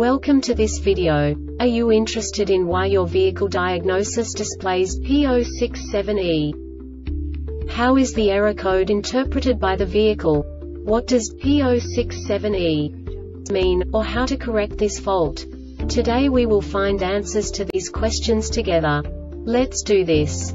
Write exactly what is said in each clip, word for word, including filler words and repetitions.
Welcome to this video. Are you interested in why your vehicle diagnosis displays P zero six seven E? How is the error code interpreted by the vehicle? What does P zero six seven E mean, or how to correct this fault? Today we will find answers to these questions together. Let's do this.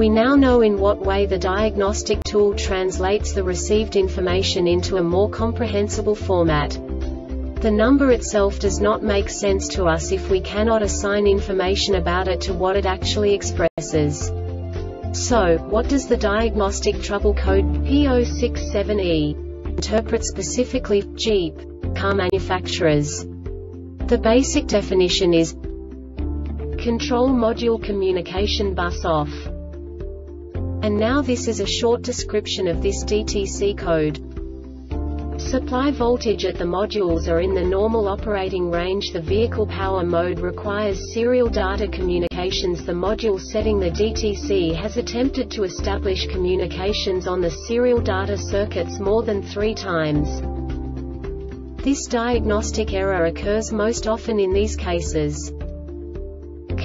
We now know in what way the diagnostic tool translates the received information into a more comprehensible format. The number itself does not make sense to us if we cannot assign information about it to what it actually expresses. So, what does the diagnostic trouble code P zero six seven E interpret specifically for Jeep car manufacturers? The basic definition is control module communication bus off. And now this is a short description of this D T C code. Supply voltage at the modules are in the normal operating range. The vehicle power mode requires serial data communications. The module setting the D T C has attempted to establish communications on the serial data circuits more than three times. This diagnostic error occurs most often in these cases.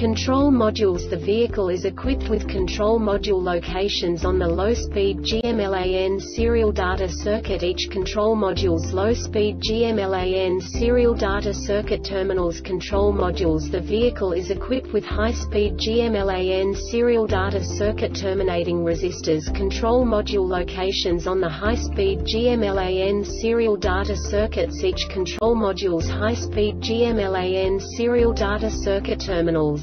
Control modules. The vehicle is equipped with control module locations on the low-speed G M LAN serial data circuit. Each control module's low-speed G M LAN serial data circuit terminals control modules. The vehicle is equipped with high-speed G M LAN serial data circuit terminating resistors. Control module locations on the high-speed G M LAN serial data circuits. Each control module's high-speed G M LAN serial data circuit terminals.